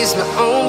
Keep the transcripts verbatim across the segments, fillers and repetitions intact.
is my own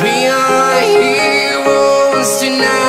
We are heroes tonight.